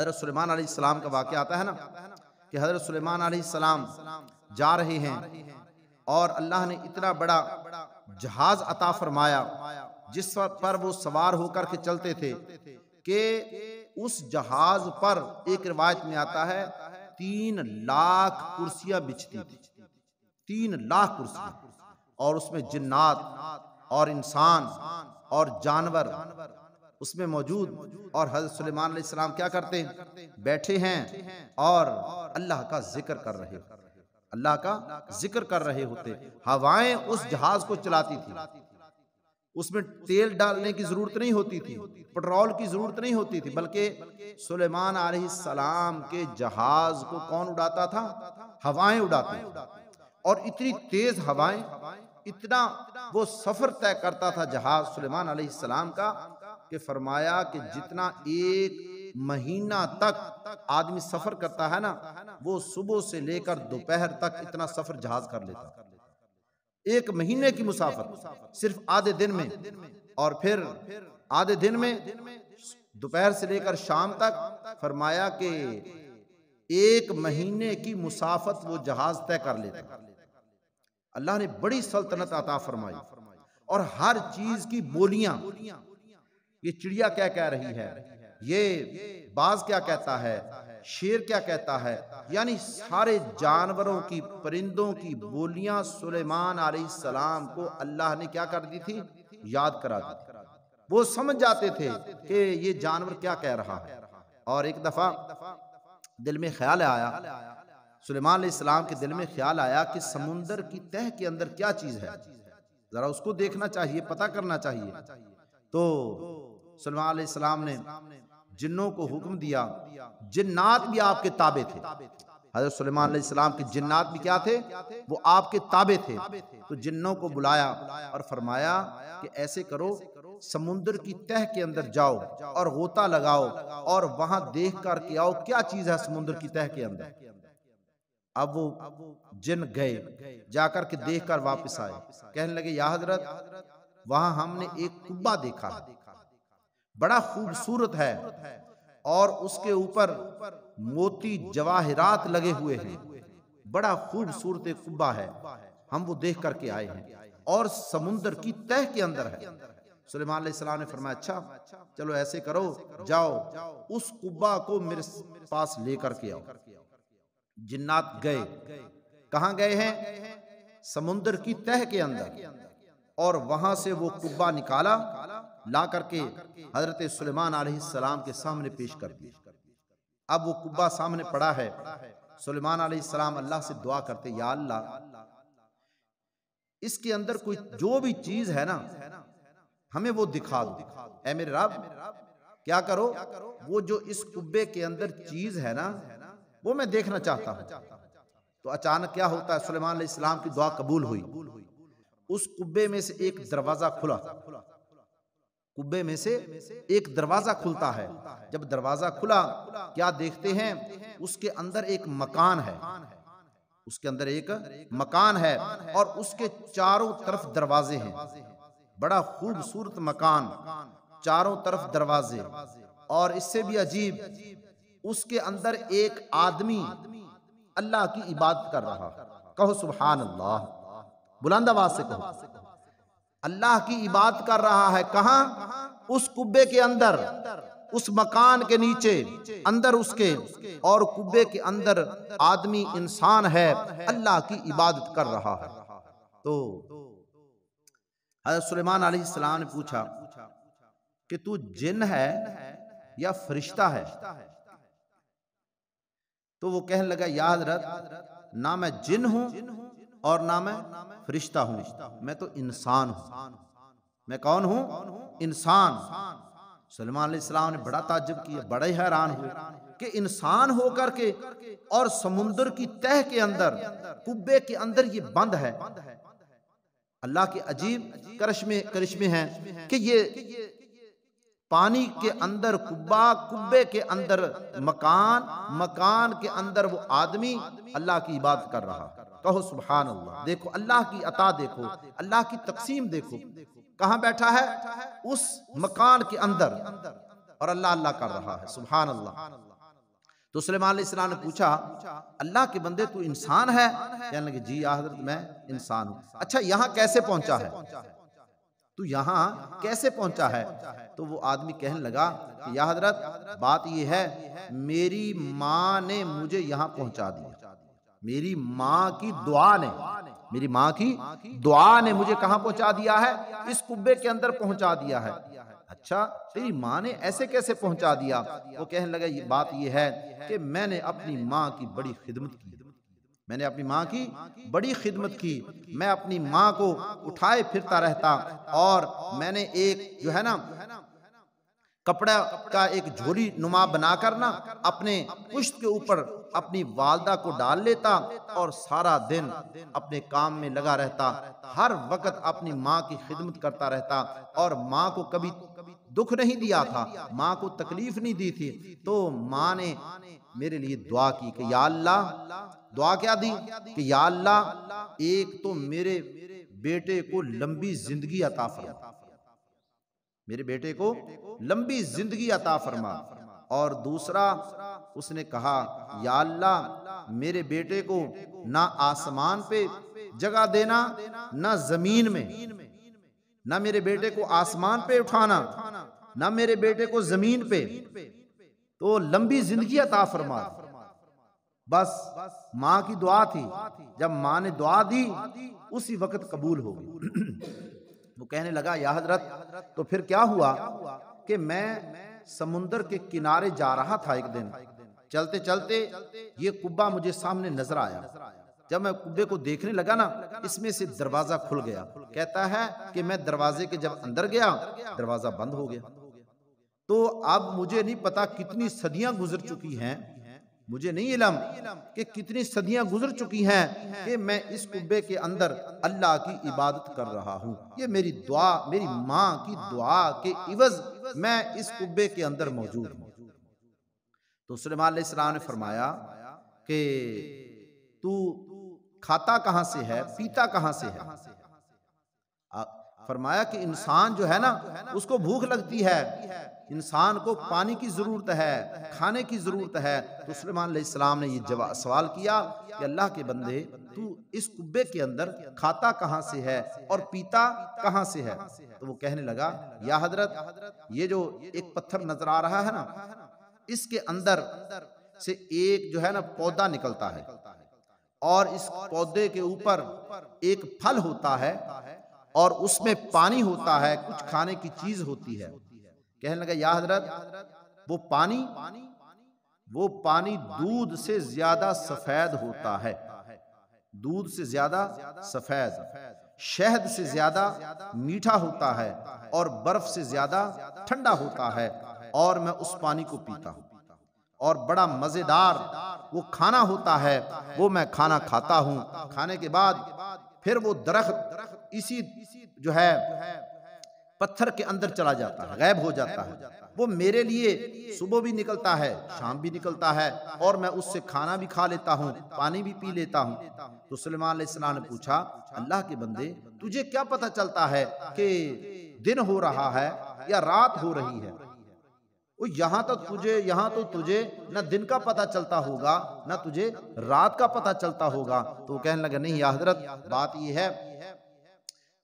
हज़रत सुलेमान अलैहि सलाम का वाक़या आता है ना कि हज़रत सुलेमान अलैहि सलाम जा रहे हैं और अल्लाह ने इतना बड़ा जहाज़ अता फरमाया जिस पर वो सवार होकर के चलते थे कि उस जहाज पर एक रिवायत में आता है 3 लाख कुर्सियां बिछती थी, 3 लाख कुर्सियां, और उसमें जिन्नात और इंसान और जानवर उसमें मौजूद। और हज़रत सुलेमान अलैहि सलाम क्या करते हैं, बैठे हैं और अल्लाह का जिक्र कर रहे, अल्लाह का जिक्र कर रहे होते। हवाएं उस जहाज को चलाती थी, उसमें तेल डालने की जरूरत नहीं होती थी, पेट्रोल की जरूरत नहीं होती थी, बल्कि सुलेमान अलैहि सलाम के जहाज को कौन उड़ाता था, हवाएं उड़ाती थी। और इतनी तेज हवाएं, इतना वो सफर तय करता था जहाज सुलेमान अलैहि सलाम का कि फरमाया कि जितना 1 महीना तक आदमी सफर करता है ना, वो सुबह से लेकर दोपहर तक इतना सफर जहाज कर लेता, 1 महीने की मुसाफत सिर्फ आधे दिन में। और फिर आधे दिन में दोपहर से लेकर शाम तक फरमाया कि 1 महीने की मुसाफत वो जहाज तय कर लेता। अल्लाह ने बड़ी सल्तनत अता फरमाई और हर चीज की बोलियां, ये चिड़िया क्या कह रही है, ये बाज क्या कहता है, शेर क्या कहता है, यानी सारे जानवरों की, परिंदों की बोलियां सुलेमान अलैहिस्सलाम को अल्लाह ने क्या कर दी थी, याद करा दी। वो समझ जाते थे कि ये जानवर क्या कह रहा है। और एक दफा दिल में ख्याल आया, सुलेमान अलैहिस्सलाम के दिल में ख्याल आया कि समुंदर की तह के अंदर क्या चीज है, जरा उसको देखना चाहिए, पता करना चाहिए। तो सुलेमान अलैहिस्सलाम ने जिन्नों को हुक्म दिया, जिन्नात भी आपके ताबे थे, हज़रत सुलेमान अलैहिस्सलाम के जिन्नात भी क्या थे, वो आपके ताबे थे। तो जिन्नों को बुलाया और फरमाया कि ऐसे करो, समुद्र की तह के अंदर जाओ और गोता लगाओ और वहां देख कर के आओ क्या चीज है समुद्र की तह के अंदर। अब वो जिन गए, जाकर के देख कर वापिस आए, कहने लगे या हजरत, वहां हमने एक कुब्बा देखा, बड़ा खूबसूरत है और उसके ऊपर मोती जवाहिरात लगे हुए हैं, बड़ा खूबसूरत एक कुब्बा है, हम वो देख करके आए हैं और समुंदर की तह के अंदर है। सुलेमान अलैहिस्सलाम ने फरमाया अच्छा चलो ऐसे करो, जाओ उस कुब्बा को मेरे पास लेकर के आओ। जिन्नात गए, कहाँ गए हैं, समुंदर की तह के अंदर, और वहां से वो कुब्बा निकाला, ला करके हजरत सुलेमान अलैहिस्सलाम के सामने पेश कर दिया। अब वो कुब्बा सामने पड़ा है, सुलेमान अलैहिस्सलाम अल्लाह से दुआ करते, या अल्लाह इसके अंदर कोई जो भी चीज है ना, हमें वो दिखा दो। ऐ मेरे रब क्या करो, वो जो इस कुब्बे के अंदर चीज है ना, वो मैं देखना चाहता हूँ। तो अचानक क्या होता है, सुलेमान अलैहिस्सलाम की दुआ कबूल हुई, उस कुब्बे में से एक दरवाजा खुला, कुब्बे में से एक दरवाजा खुलता है। जब दरवाजा खुला क्या देखते हैं, उसके अंदर एक मकान है, उसके अंदर एक मकान है और उसके चारों तरफ दरवाजे हैं, बड़ा खूबसूरत मकान, चारों तरफ दरवाजे। और इससे भी अजीब, उसके अंदर एक आदमी अल्लाह की इबादत कर रहा, कहो सुभान अल्लाह, बुलंद आवाज से कहो, अल्लाह की इबादत कर रहा है। कहाँ, उस कुब्बे के अंदर, उस मकान के नीचे, अंदर उसके, और कुब्बे के अंदर आदमी इंसान है, अल्लाह की इबादत कर रहा है। तो हज़रत सुलेमान अलैहिस्सलाम ने पूछा कि तू जिन है या फरिश्ता है? तो वो कहने लगा या हज़रत, ना मैं जिन हूँ और ना मैं फरिश्ता हूँ, मैं तो इंसान हूँ। मैं कौन हूँ, इंसान। सुलेमान अलैहिस्सलाम ने बड़ा ताज्जुब किया, बड़े हैरान हुए कि इंसान होकर के और समुद्र की तह के अंदर, कुब्बे के अंदर ये बंद है। अल्लाह के अजीब करिश्मे हैं कि ये पानी के अंदर कुब्बा, कुब्बे के अंदर मकान, मकान के अंदर वो आदमी अल्लाह की इबादत कर रहा। कहो सुभान अल्लाह। देखो अल्लाह की अता, देखो अल्लाह की तकसीम, देखो कहाँ बैठा है, उस मकान के अंदर, और अल्लाह अल्लाह कर रहा है। सुभान अल्लाह। तो सुलेमान अलैहि सलाम ने पूछा, अल्लाह के बंदे तू इंसान है? कहने लगे, जी या हज़रत मैं इंसान हूँ। अच्छा यहाँ कैसे पहुंचा है, तू यहाँ कैसे पहुंचा है? तो वो आदमी कहने लगा कि या हज़रत बात ये है, मेरी माँ ने मुझे यहाँ पहुंचा दिया, मेरी माँ की दुआ ने, मेरी माँ की दुआ ने मुझे कहाँ पहुंचा दिया है? इस कुब्बे के अंदर पहुंचा दिया है। अच्छा तेरी माँ ने ऐसे कैसे पहुंचा दिया? वो कहने लगा, ये बात ये है कि मैंने अपनी माँ की बड़ी खिदमत की, मैंने अपनी माँ की बड़ी खिदमत की, मैं अपनी माँ को उठाए फिरता रहता और मैंने एक जो है ना कपड़ा का एक झोली नुमा बनाकर ना अपने पुश्त के ऊपर अपनी वालदा को डाल लेता और सारा दिन अपने काम में लगा रहता, हर वक्त अपनी माँ की खिदमत करता रहता और माँ को कभी दुख नहीं दिया था, माँ को तकलीफ नहीं दी थी। तो माँ ने मेरे लिए दुआ की कि या अल्लाह, दुआ क्या दी कि या अल्लाह एक तो मेरे बेटे को लंबी जिंदगी अता फरमा, मेरे बेटे को लंबी जिंदगी अता फरमा, और दूसरा उसने कहा या अल्लाह मेरे बेटे को ना आसमान पे जगह देना ना जमीन में, ना मेरे बेटे को आसमान पे उठाना ना मेरे बेटे को जमीन पे, तो लंबी जिंदगी अता फरमा। बस माँ की दुआ थी, जब माँ ने दुआ दी उसी वक्त कबूल हो गई। वो कहने लगा या हज़रत तो फिर क्या हुआ कि मैं समुंदर के किनारे जा रहा था, एक दिन चलते चलते ये कुब्बा मुझे सामने नजर आया, जब मैं कुब्बे को देखने लगा ना इसमें से दरवाजा खुल गया। कहता है कि मैं दरवाजे के जब अंदर गया दरवाजा बंद हो गया। तो अब मुझे नहीं पता कितनी सदियां गुजर चुकी हैं, मुझे नहीं इलम कि कितनी सदियां गुजर चुकी हैं कि मैं इस कुब्बे के अंदर अल्लाह की इबादत कर रहा हूँ, ये मेरी दुआ, मेरी माँ की दुआ के इवज मैं इस कुब्बे के अंदर मौजूद हूँ। तो सुलेमान अलैहि सलाम ने फरमाया कि तू खाता कहाँ से है, पीता कहाँ से है? फरमाया कि इंसान जो है ना उसको भूख लगती है, इंसान को पानी की जरूरत है, खाने की जरूरत है। तो सुलेमान अलैहि सलाम ने ये जवाब सवाल किया कि अल्लाह के बंदे तू इस कुब्बे के अंदर खाता कहाँ से है और पीता कहाँ से है? तो वो कहने लगा या हज़रत ये जो एक पत्थर नजर आ रहा है ना इसके अंदर से एक जो है ना पौधा निकलता है और इस पौधे के ऊपर एक फल होता है और उसमें पानी होता है, कुछ खाने की चीज होती है। कहने लगा या हज़रत वो पानी दूध से ज्यादा सफेद होता है, दूध से ज्यादा सफेद, शहद से ज्यादा मीठा होता है और बर्फ से ज्यादा ठंडा होता है, और मैं उस पानी को पीता हूँ और बड़ा मजेदार वो खाना होता है, वो मैं खाना खाता हूँ। खाने के बाद फिर वो दरख्त इसी जो है पत्थर के अंदर चला जाता है, गायब हो जाता है। वो मेरे लिए सुबह भी निकलता है, शाम भी निकलता है और मैं उससे खाना भी खा लेता हूँ, पानी भी पी लेता हूँ। तो सुलेमान अलैहि सलाम ने पूछा अल्लाह के बंदे तुझे क्या पता चलता है कि दिन हो रहा है या रात हो रही है? यहाँ तो तुझे ना दिन का पता चलता होगा ना तुझे रात का पता चलता होगा। तो कहने लगा नहीं या हज़रत बात यह है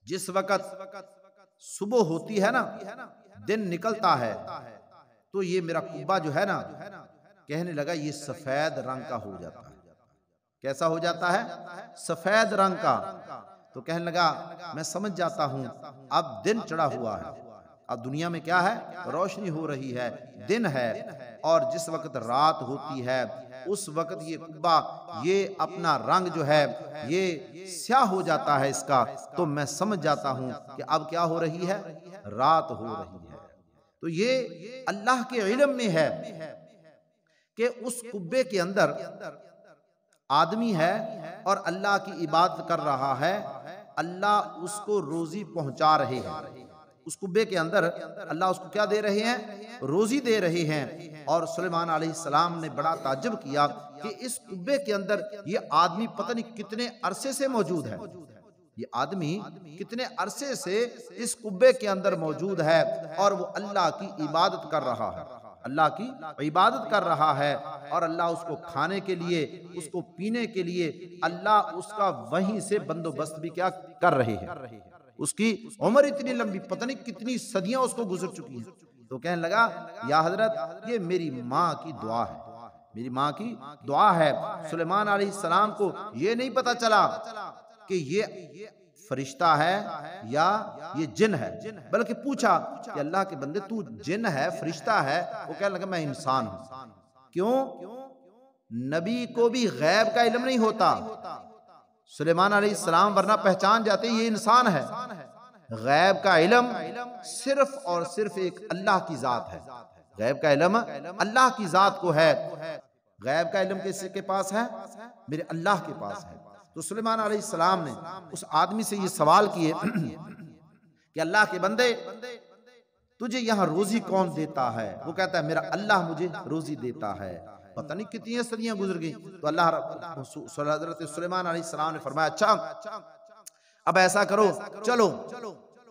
जिस वक़्त सुबह होती है ना दिन निकलता है तो ये मेरा कुब्बा जो है ना कहने लगा ये सफेद रंग का हो जाता है। कैसा हो जाता है? सफेद रंग का। तो कहने लगा मैं समझ जाता हूँ अब दिन चढ़ा हुआ है, अब दुनिया में क्या है रोशनी हो रही है, दिन है, और जिस वक्त रात होती है उस वक्त ये कुब्बा ये अपना रंग जो है ये स्याह हो जाता है इसका, तो मैं समझ जाता हूँ कि अब क्या हो रही है रात हो रही है। तो ये अल्लाह के इल्म में है कि उस कुब्बे के अंदर आदमी है और अल्लाह की इबादत कर रहा है, अल्लाह उसको रोजी पहुँचा रहे हैं, उस कुब्बे के अंदर अल्लाह उसको क्या दे रहे हैं रोजी दे रहे हैं। और सुलेमान अलैहि सलाम ने बड़ा ताज्जुब किया कि इस कुब्बे के अंदर ये आदमी पता नहीं कितने अरसे से मौजूद है, ये आदमी कितने अरसे से इस कुब्बे के अंदर मौजूद है और वो अल्लाह की इबादत कर रहा है, अल्लाह की इबादत कर रहा है और अल्लाह उसको खाने के लिए, उसको पीने के लिए अल्लाह उसका वहीं से बंदोबस्त भी क्या कर रहे हैं। उसकी उम्र इतनी लंबी, पता नहीं कितनी सदियां उसको गुजर चुकी हैं। तो कहने लगा, या हजरत ये मेरी माँ की दुआ है, मेरी माँ की दुआ है। सुलेमान अलैहि सलाम को ये नहीं पता चला कि ये फरिश्ता है या ये जिन है, बल्कि पूछा कि अल्लाह के बंदे तू जिन है फरिश्ता है? वो कहने लगा मैं इंसान हूँ। क्यों? नबी को भी गैब का इल्म नहीं होता सुलेमान अलैहि सलाम, वरना पहचान जाते ये इंसान है। गैब का इल्म सिर्फ और सिर्फ एक अल्लाह की जात है। गैब का इल्म अल्लाह की जात को है। गैब का इल्म किसके पास है? मेरे अल्लाह के पास है। तो सुलेमान अलैहिस्सलाम ने उस आदमी से ये सवाल किए कि अल्लाह के बंदे तुझे यहाँ रोजी कौन देता है? वो कहता है मेरा अल्लाह मुझे रोजी देता है। पता नहीं कितनी सदियां गुजर गई। तो अल्लाह हज़रत सुलेमान अलैहिस्सलाम ने फरमाया, अच्छा अब ऐसा करो, चलो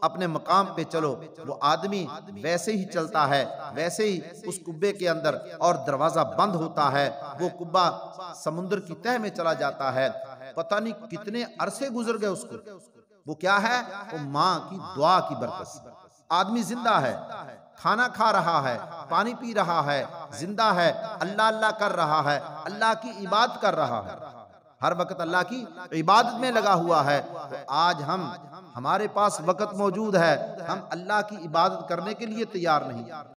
अपने मकाम पे चलो। वो आदमी वैसे ही चलता है, वैसे ही उस कुब्बे के अंदर, और दरवाजा बंद होता है। वो कुब्बा समुद्र की तह में चला जाता है। पता नहीं कितने अरसे गुजर गए उसको। वो क्या है? वो माँ की दुआ की बरकत से। आदमी जिंदा है, खाना खा रहा है, पानी पी रहा है, जिंदा है, अल्लाह अल्लाह कर रहा है, अल्लाह की इबादत कर रहा है, हर वक्त अल्लाह की इबादत में लगा हुआ है। तो आज हम, हमारे पास वक्त मौजूद है, हम अल्लाह की इबादत करने के लिए तैयार नहीं।